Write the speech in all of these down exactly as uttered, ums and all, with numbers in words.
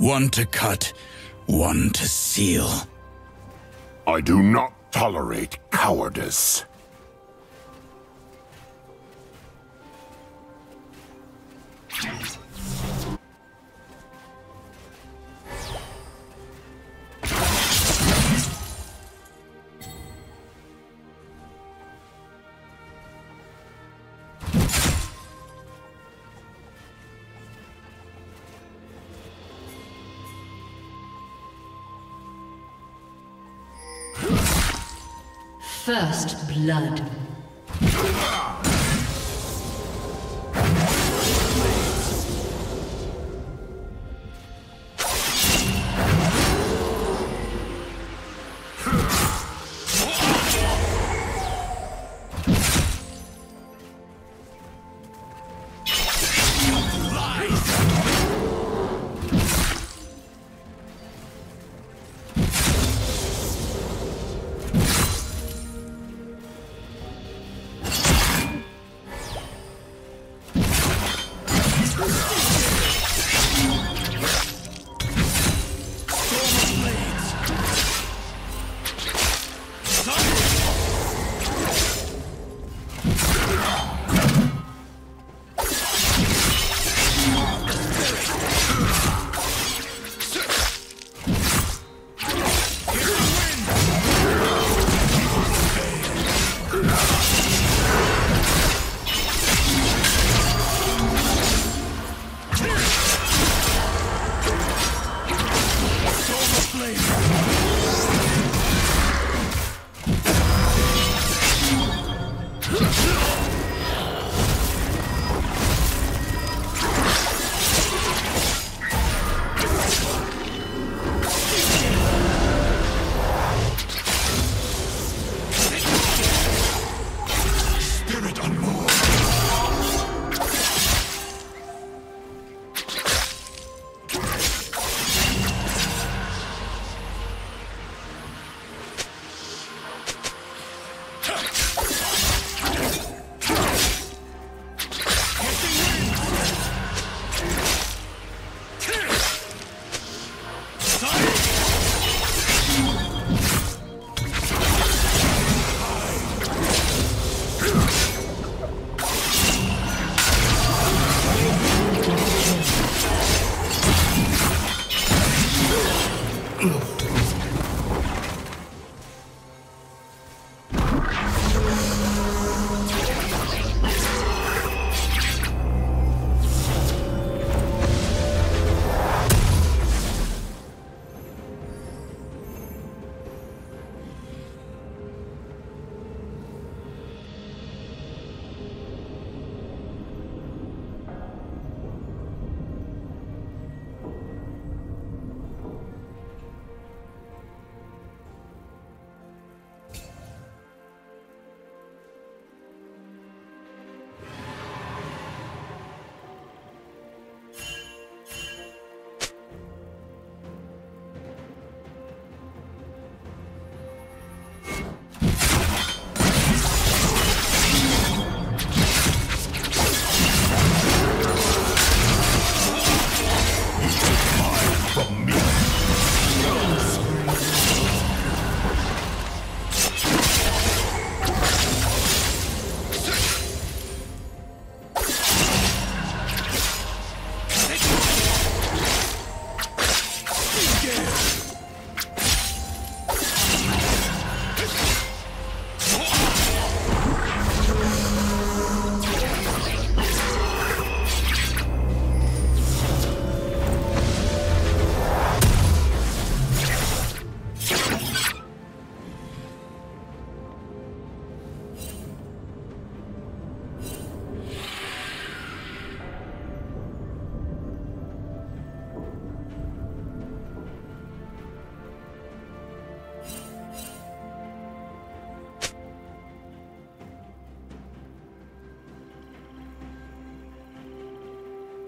One to cut, one to seal. I do not tolerate cowardice. First blood.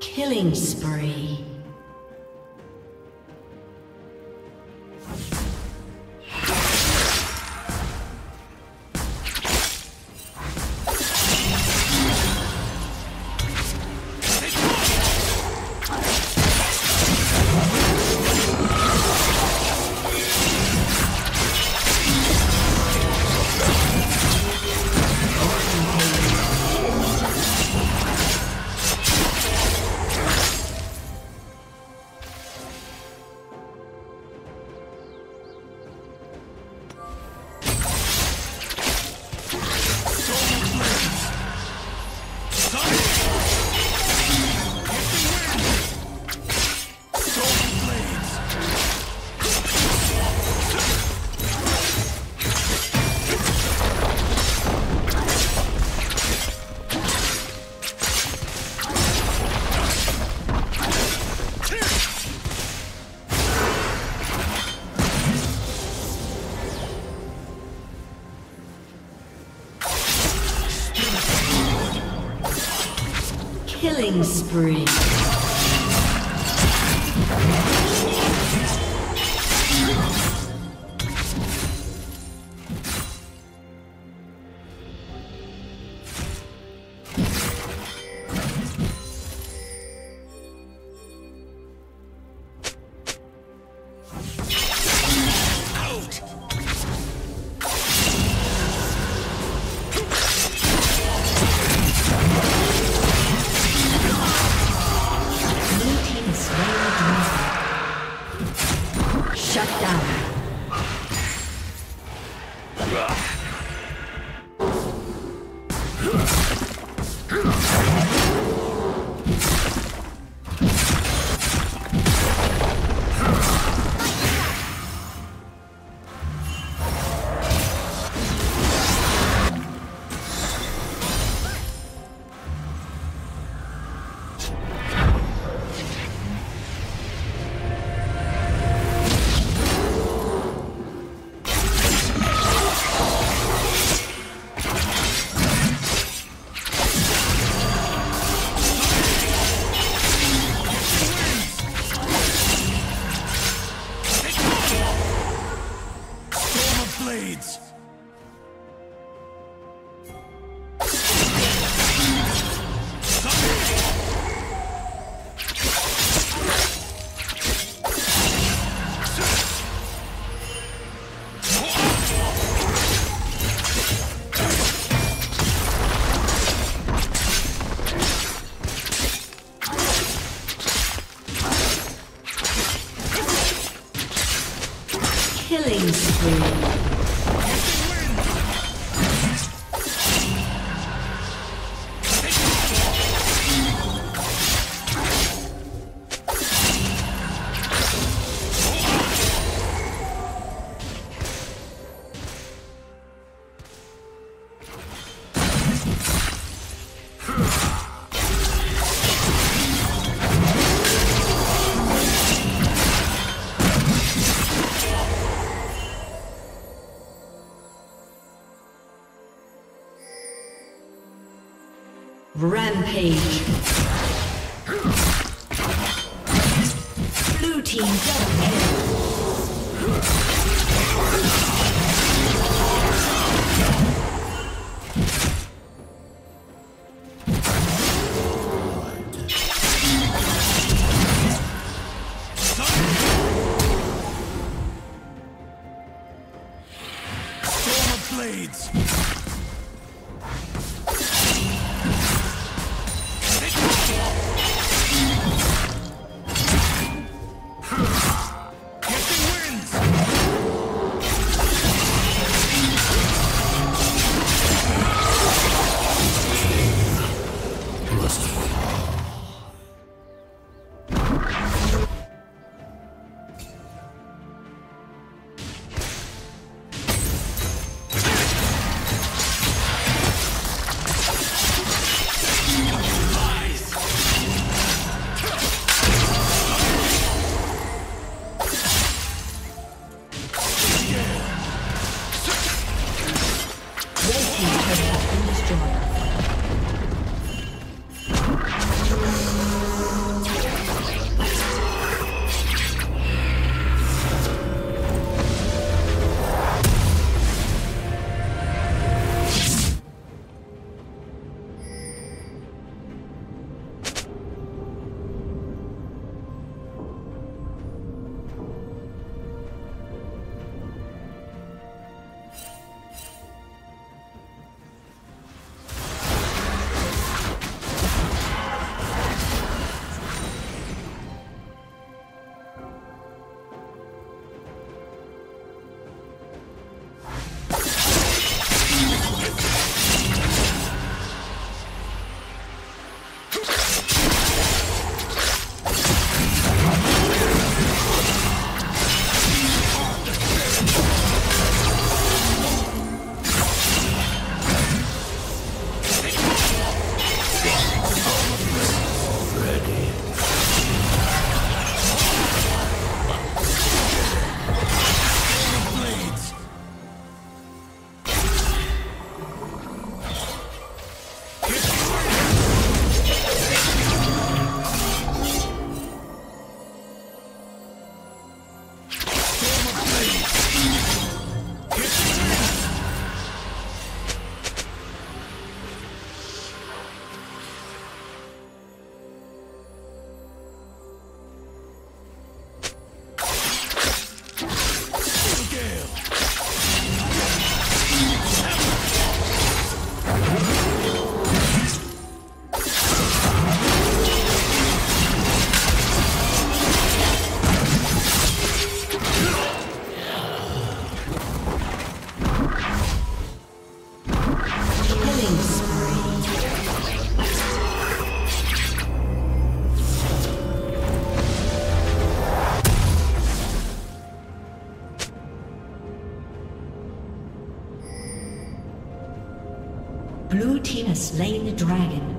Killing spree. Killing spree. Killing spree. Rampage. Blue team double kill. Blue team has slain the dragon.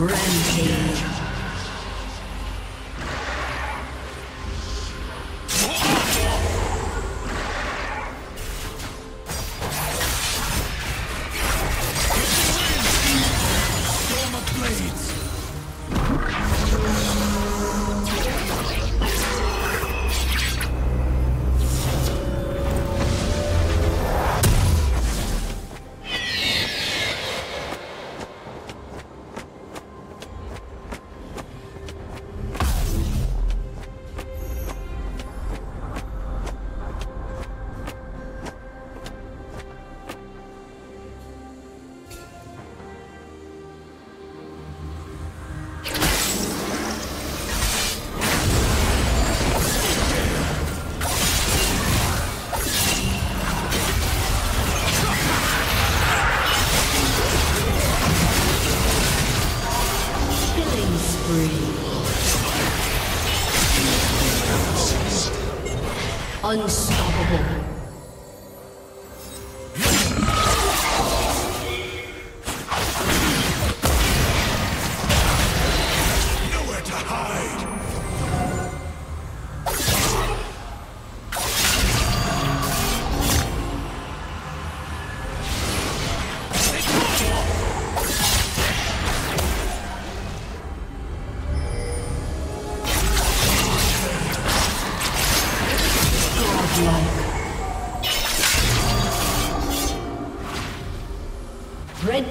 Rampage. Unstoppable. Red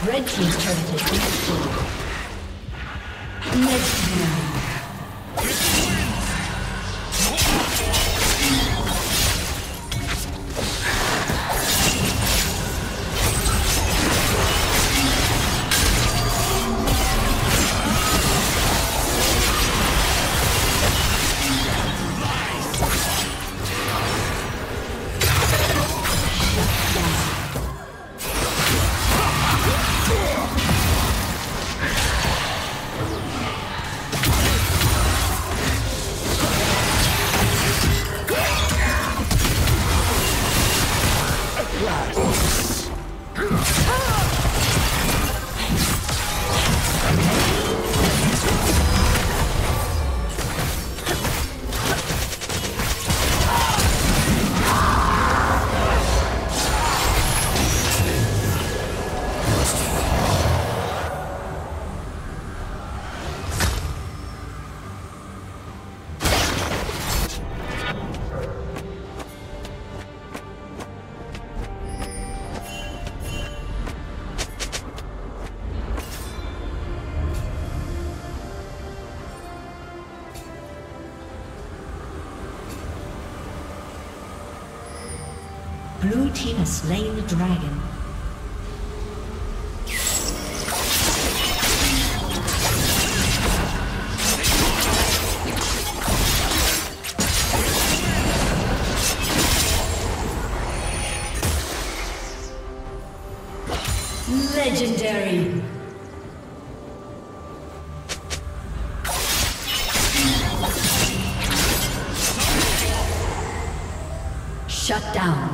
Legendary. Red team's turret has been destroyed. Next you blue team has slain the dragon. Legendary. Shut down.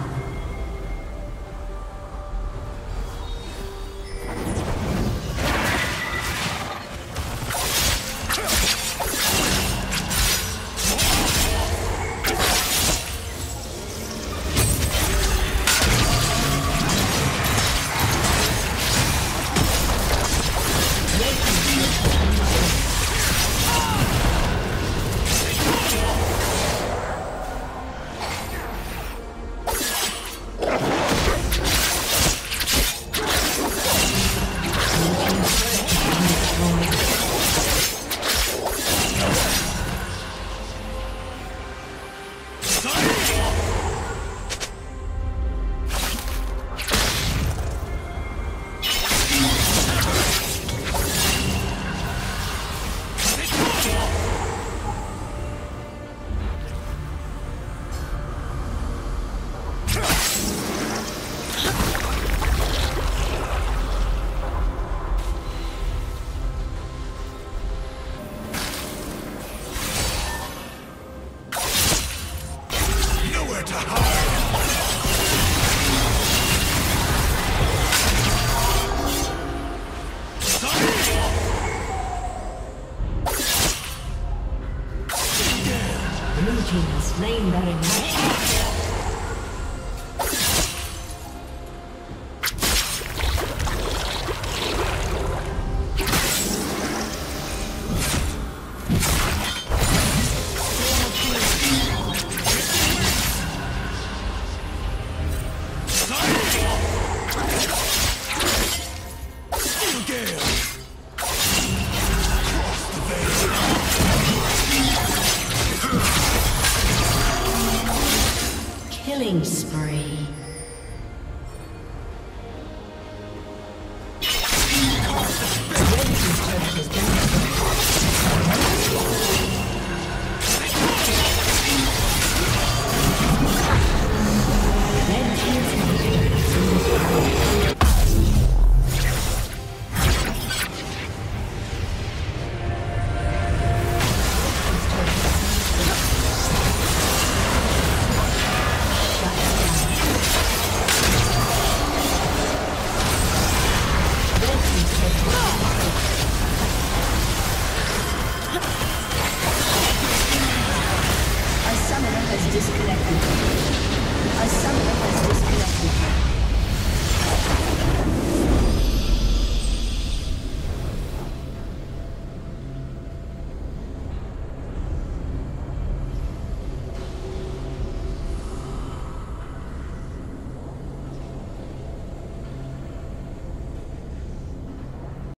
Killings.